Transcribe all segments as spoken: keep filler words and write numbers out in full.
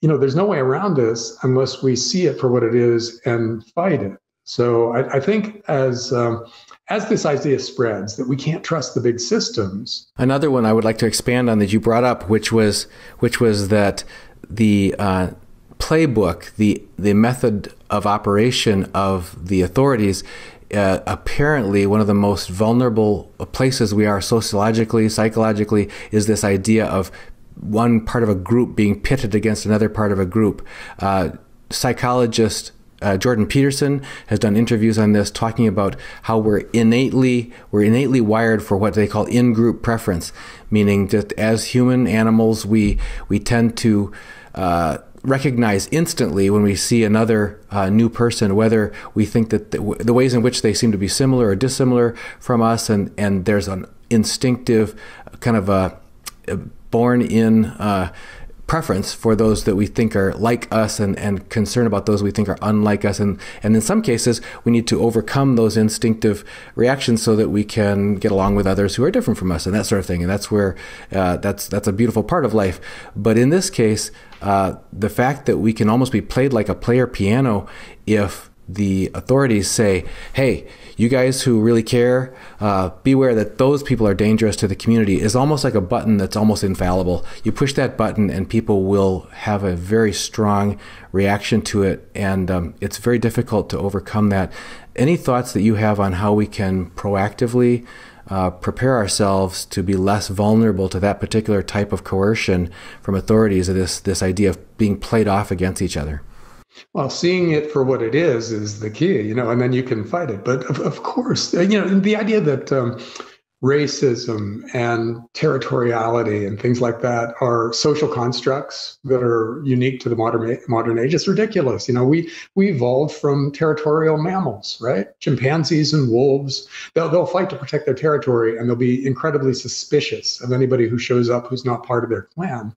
you know, there's no way around this unless we see it for what it is and fight it. So I, I think as um, as this idea spreads, that we can't trust the big systems. Another one I would like to expand on that you brought up, which was which was that the uh, playbook, the the method of operation of the authorities. Uh, apparently, one of the most vulnerable places we are sociologically, psychologically, is this idea of one part of a group being pitted against another part of a group. Uh, psychologist uh, Jordan Peterson has done interviews on this, talking about how we're innately we're innately wired for what they call in-group preference, meaning that as human animals, we we tend to uh, recognize instantly when we see another uh, new person, whether we think that the, w the ways in which they seem to be similar or dissimilar from us, and, and there's an instinctive kind of a, a born-in uh, preference for those that we think are like us, and, and concern about those we think are unlike us. And, and in some cases, we need to overcome those instinctive reactions so that we can get along with others who are different from us and that sort of thing. And that's where uh, that's, that's a beautiful part of life. But in this case, uh, the fact that we can almost be played like a player piano if the authorities say, hey, you guys who really care, uh, beware that those people are dangerous to the community, is almost like a button that's almost infallible. You push that button and people will have a very strong reaction to it, and um, it's very difficult to overcome that. Any thoughts that you have on how we can proactively uh, prepare ourselves to be less vulnerable to that particular type of coercion from authorities, of this, this idea of being played off against each other? Well, seeing it for what it is is the key, you know, and then you can fight it. But of, of course, you know, the idea that um, racism and territoriality and things like that are social constructs that are unique to the modern modern age is ridiculous. You know, we we evolved from territorial mammals, right? Chimpanzees and wolves, they'll, they'll fight to protect their territory, and they'll be incredibly suspicious of anybody who shows up who's not part of their clan.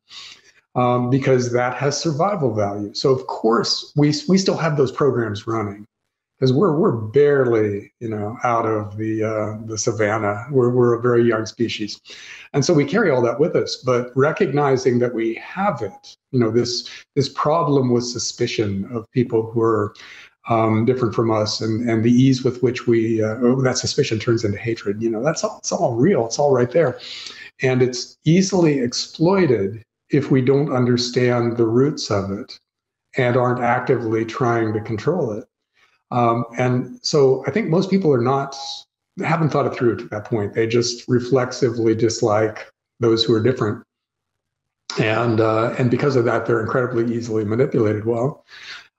Um, because that has survival value. So of course we we still have those programs running, because we're we're barely, you know, out of the uh, the savannah. We're we're a very young species, and so we carry all that with us. But recognizing that we have it, you know, this this problem with suspicion of people who are um, different from us, and and the ease with which we uh, oh, that suspicion turns into hatred. You know, that's all, it's all real. It's all right there, and it's easily exploited if we don't understand the roots of it and aren't actively trying to control it. Um, and so I think most people are not, haven't thought it through to that point. They just reflexively dislike those who are different. And, uh, and because of that, they're incredibly easily manipulated. Well,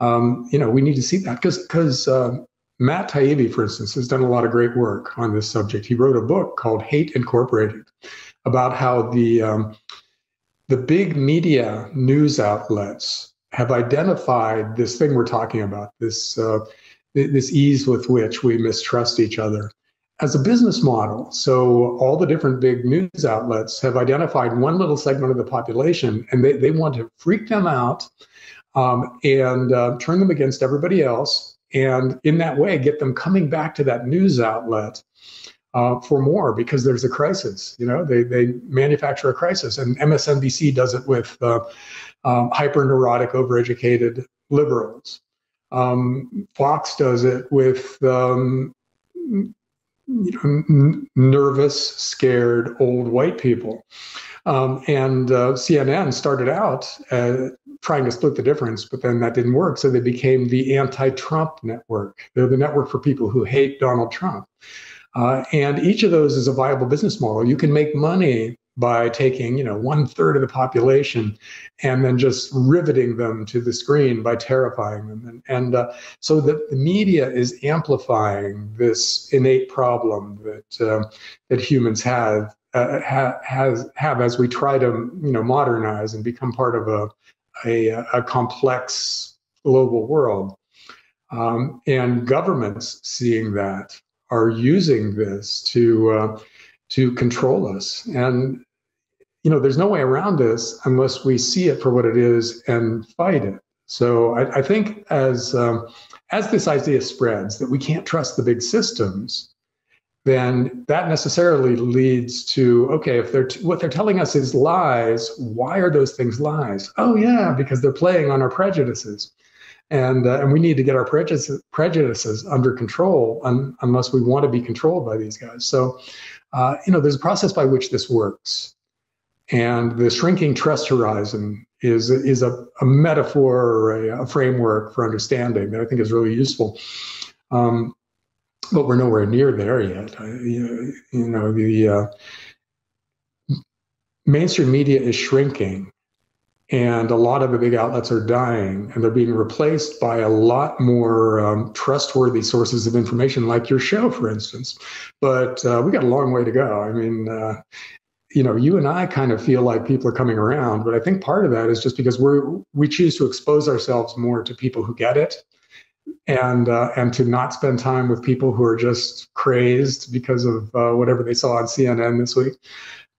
um, you know, we need to see that, because, because uh, Matt Taibbi, for instance, has done a lot of great work on this subject. He wrote a book called Hate Incorporated about how the, um, The big media news outlets have identified this thing we're talking about, this uh, this ease with which we mistrust each other, as a business model. So all the different big news outlets have identified one little segment of the population, and they, they want to freak them out um, and uh, turn them against everybody else, and in that way get them coming back to that news outlet Uh, for more, because there's a crisis. You know, they they manufacture a crisis, and M S N B C does it with uh, um, hyper neurotic, overeducated liberals. Um, Fox does it with um, you know, nervous, scared old white people, um, and uh, C N N started out uh, trying to split the difference, but then that didn't work, so they became the anti-Trump network. They're the network for people who hate Donald Trump. Uh, and each of those is a viable business model. You can make money by taking, you know, one third of the population and then just riveting them to the screen by terrifying them. And, and uh, so the, the media is amplifying this innate problem that uh, that humans have uh, ha has have as we try to, you know, modernize and become part of a a, a complex global world. Um, and governments seeing that are using this to uh, to control us, and you know there's no way around this unless we see it for what it is and fight it. So I, I think as um, as this idea spreads, that we can't trust the big systems, then that necessarily leads to, okay, if they're t- what they're telling us is lies, why are those things lies? Oh yeah, because they're playing on our prejudices. And uh, and we need to get our prejudices, prejudices under control un- unless we want to be controlled by these guys. So, uh, you know, there's a process by which this works. And the shrinking trust horizon is, is a, a metaphor or a, a framework for understanding that I think is really useful. Um, but we're nowhere near there yet. I, you know, the uh, mainstream media is shrinking. And a lot of the big outlets are dying, and they're being replaced by a lot more um, trustworthy sources of information, like your show, for instance. But uh, we got a long way to go. I mean, uh, you know, you and I kind of feel like people are coming around, but I think part of that is just because we're we choose to expose ourselves more to people who get it, and uh, and to not spend time with people who are just crazed because of uh, whatever they saw on C N N this week.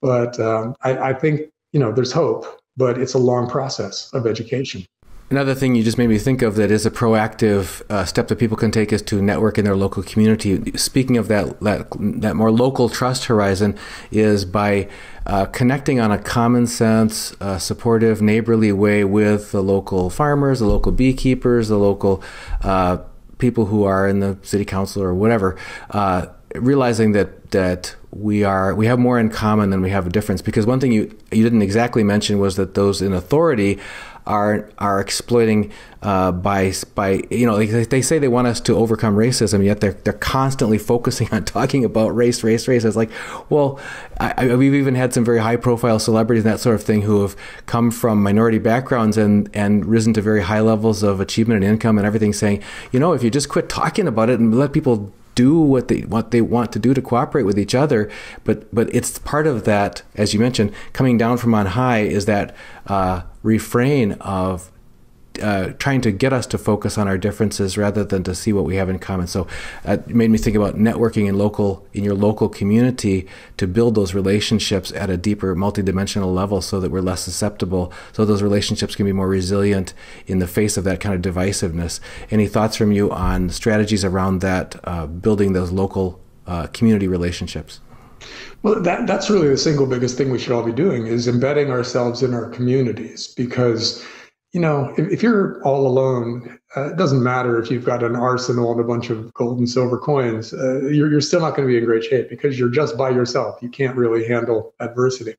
But um, I, I think you know, there's hope. But it's a long process of education. Another thing you just made me think of that is a proactive uh, step that people can take is to network in their local community. Speaking of that, that, that more local trust horizon is by uh, connecting on a common sense, uh, supportive, neighborly way with the local farmers, the local beekeepers, the local uh, people who are in the city council or whatever, uh, realizing that that we are we have more in common than we have a difference. Because one thing you you didn't exactly mention was that those in authority are are exploiting uh, by by you know they, they say they want us to overcome racism, yet they're they're constantly focusing on talking about race, race, race. It's like, well, I, I, we've even had some very high profile celebrities and that sort of thing who have come from minority backgrounds and and risen to very high levels of achievement and income and everything, saying, you know, if you just quit talking about it and let people do what they what they want to do to cooperate with each other, but but it's part of that, as you mentioned, coming down from on high is that uh, refrain of uh, trying to get us to focus on our differences rather than to see what we have in common. So uh, it made me think about networking in local in your local community to build those relationships at a deeper, multidimensional level, so that we're less susceptible, so those relationships can be more resilient in the face of that kind of divisiveness. Any thoughts from you on strategies around that, uh, building those local uh, community relationships? Well, that, that's really the single biggest thing we should all be doing, is embedding ourselves in our communities. Because, you know, if, if you're all alone, uh, it doesn't matter if you've got an arsenal and a bunch of gold and silver coins, uh, you're, you're still not going to be in great shape because you're just by yourself. You can't really handle adversity.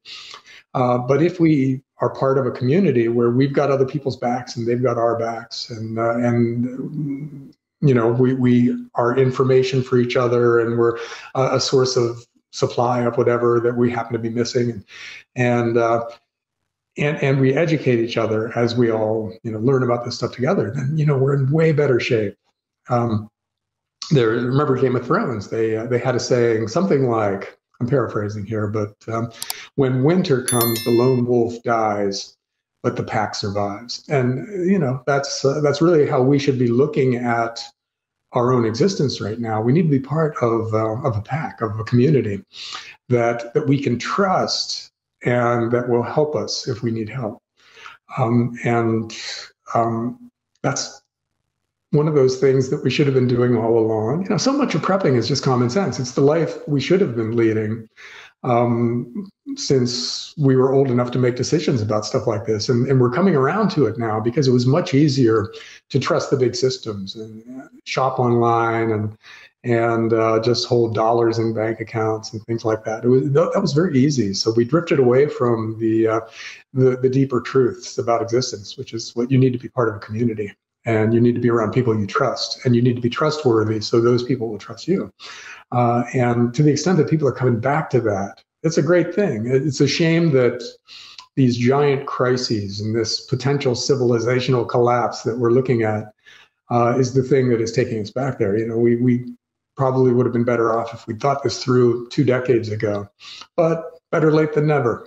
Uh, but if we are part of a community where we've got other people's backs and they've got our backs, and uh, and you know, we, we are information for each other, and we're uh, a source of supply of whatever that we happen to be missing, and and, uh, and and we educate each other as we all, you know, learn about this stuff together, then, you know, we're in way better shape. Um, there, remember Game of Thrones? They uh, they had a saying, something like, I'm paraphrasing here, but um, when winter comes, the lone wolf dies, but the pack survives. And you know, that's uh, that's really how we should be looking at our own existence right now. We need to be part of uh, of a pack, of a community that that we can trust and that will help us if we need help. Um, and um, that's one of those things that we should have been doing all along. You know, so much of prepping is just common sense. It's the life we should have been leading um, since we were old enough to make decisions about stuff like this. And, and we're coming around to it now, because it was much easier to trust the big systems and shop online and and uh, just hold dollars in bank accounts and things like that. It was, that was very easy. So we drifted away from the, uh, the the deeper truths about existence, which is what you need to be part of a community. And you need to be around people you trust, and you need to be trustworthy, so those people will trust you. Uh, and to the extent that people are coming back to that, it's a great thing. It's a shame that these giant crises and this potential civilizational collapse that we're looking at uh, is the thing that is taking us back there. You know, we we probably would have been better off if we thought this through two decades ago, but better late than never.